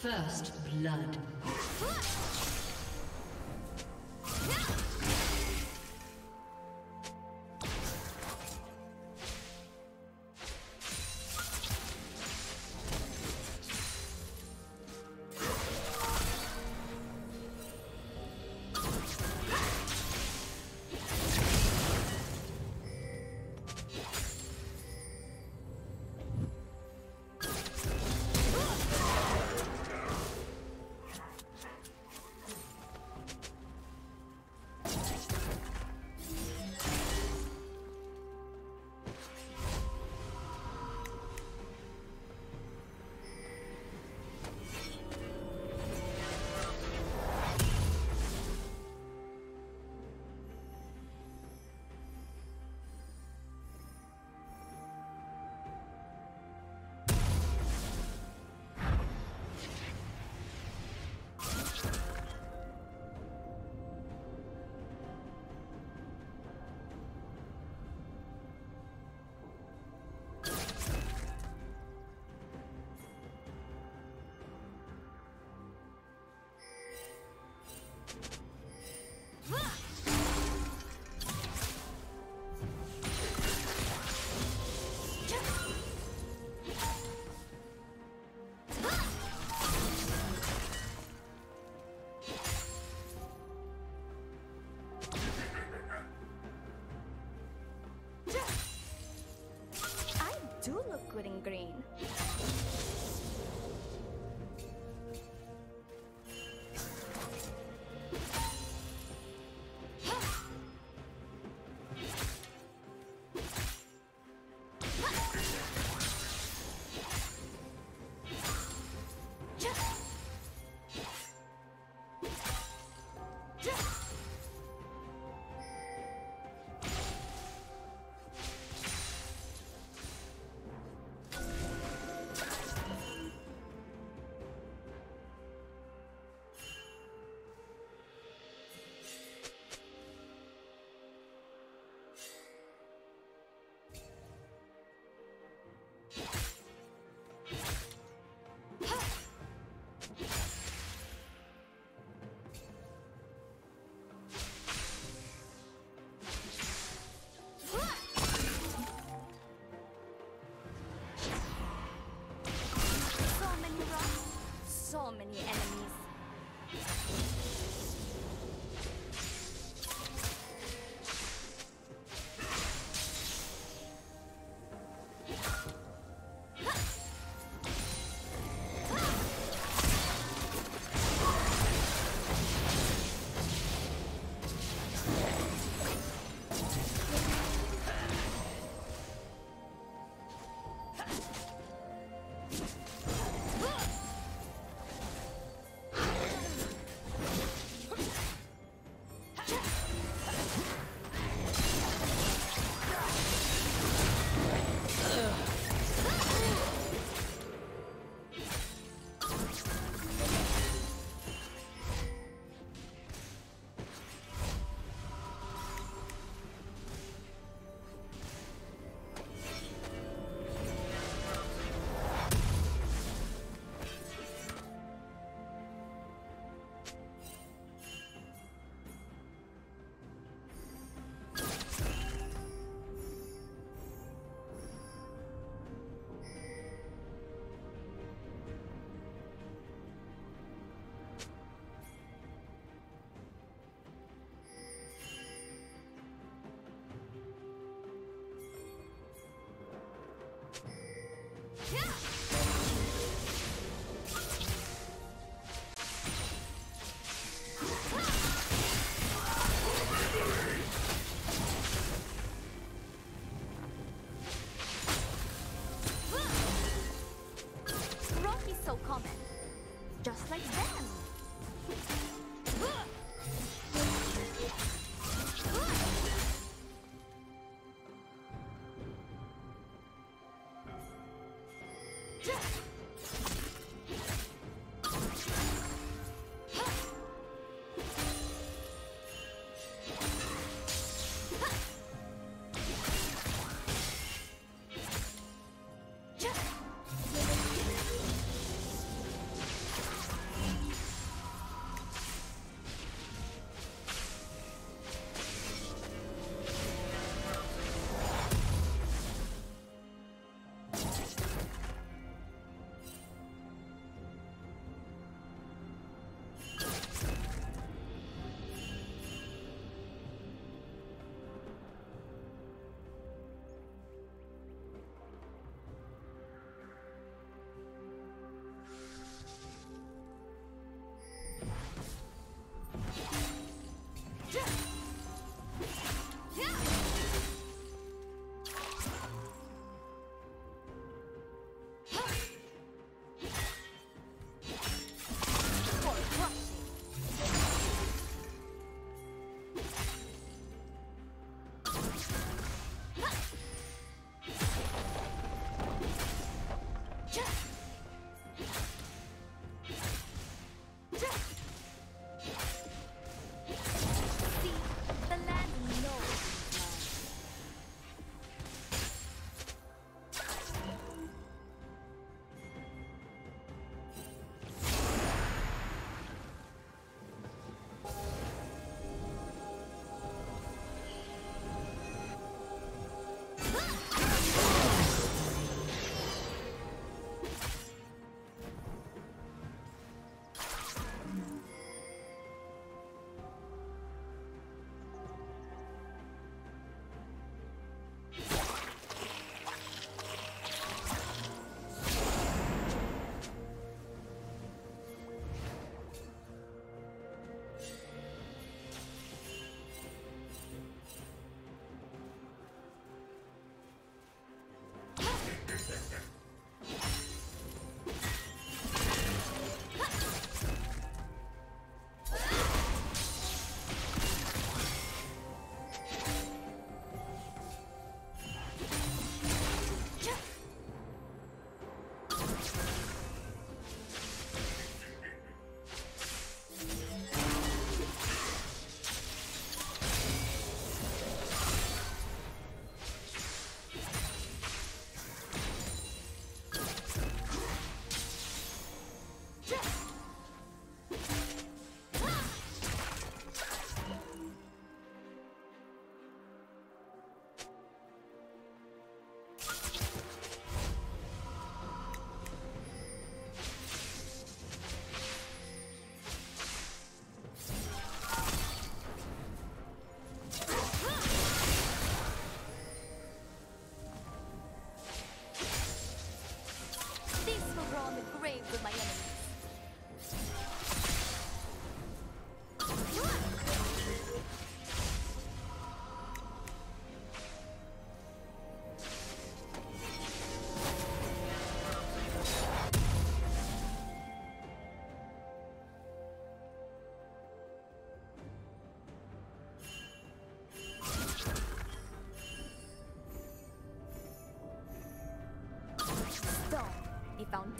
First blood. Good in green. Many enemies.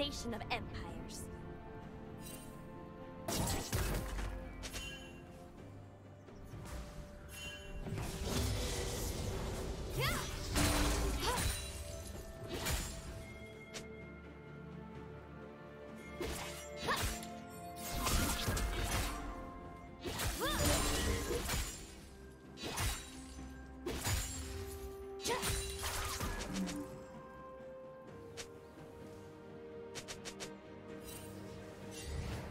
foundation of empires.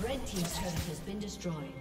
Red team's turret has been destroyed.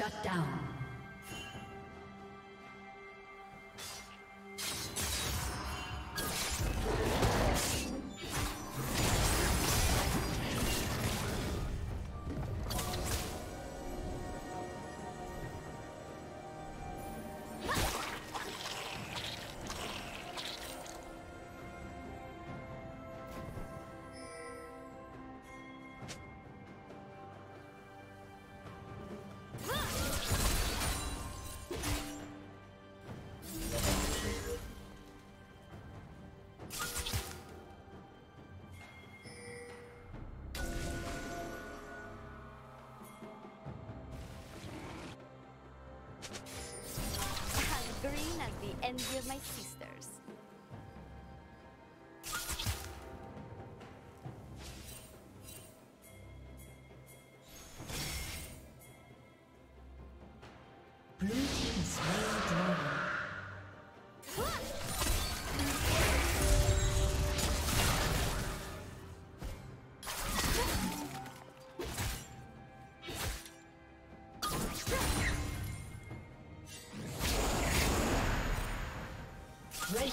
Shut down. Green as the envy of my sisters. Blue team slain dragon. Red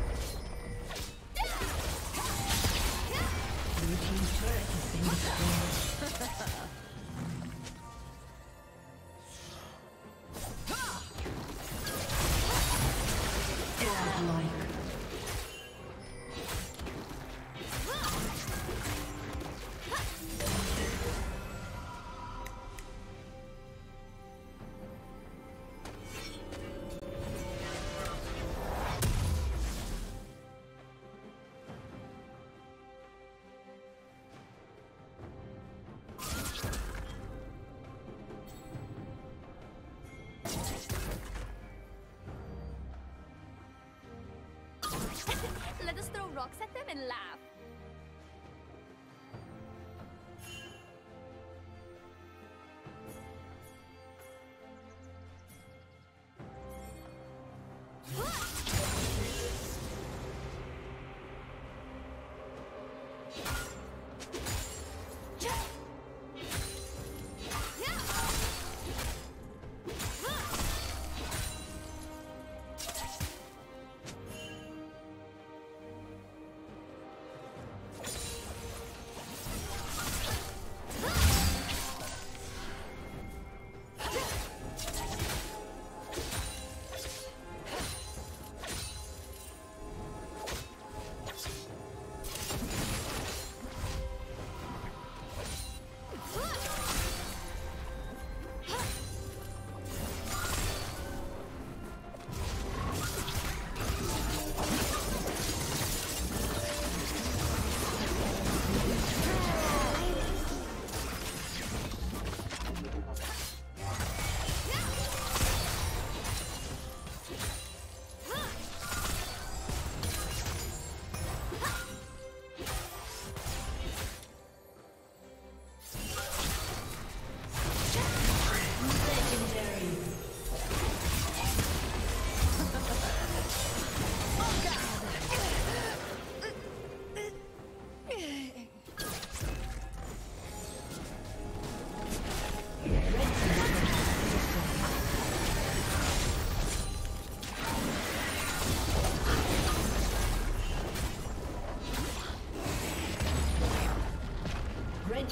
team's turret has been destroyed. Let us throw rocks at them and laugh.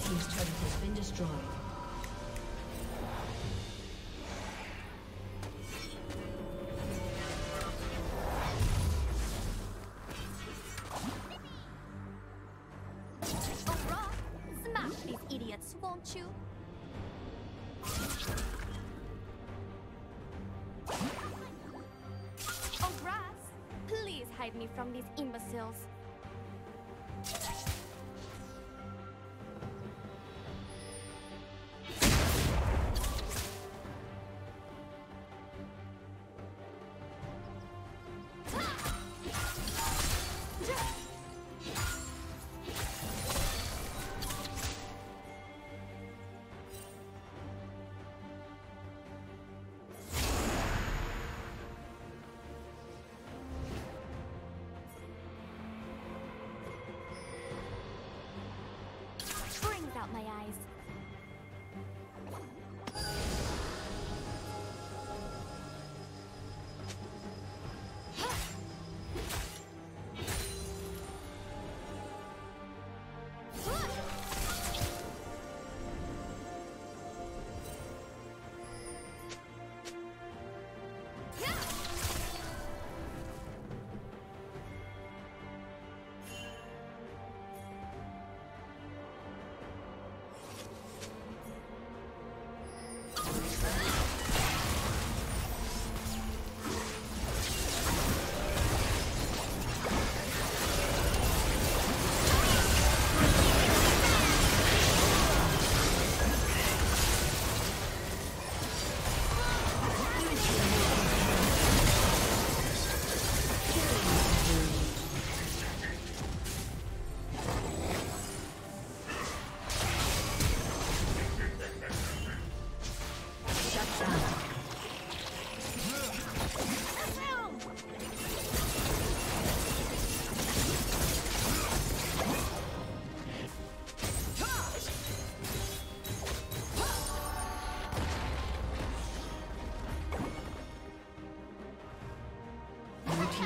Team's turret has been destroyed. Oprah, smash these idiots, won't you? Oprah, please hide me from these imbeciles. Out my eyes.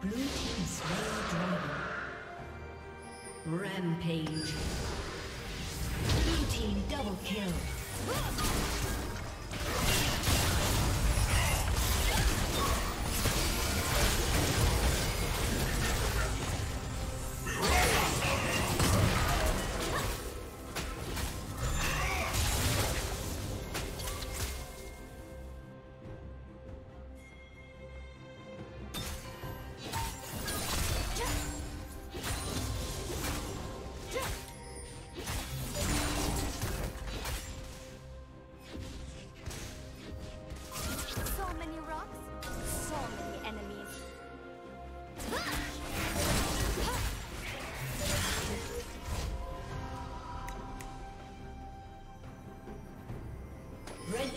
Blue team slay the dragon. Rampage. Blue team double kill. Red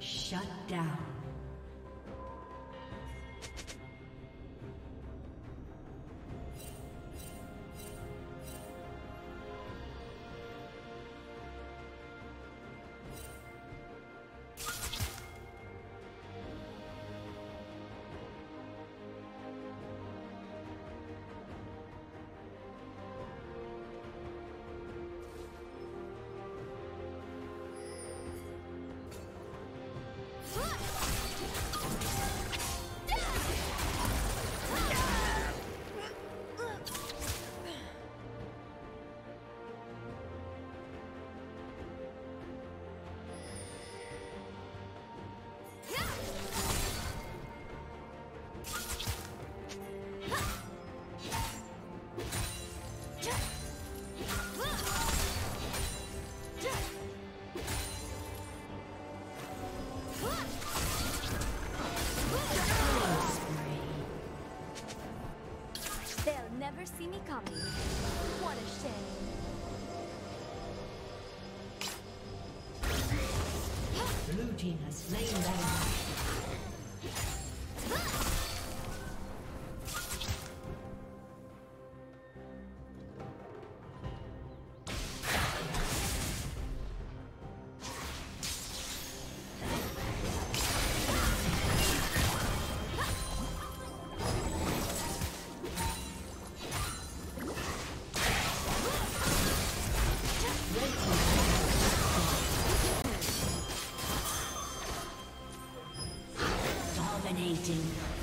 Shut down. Dominating.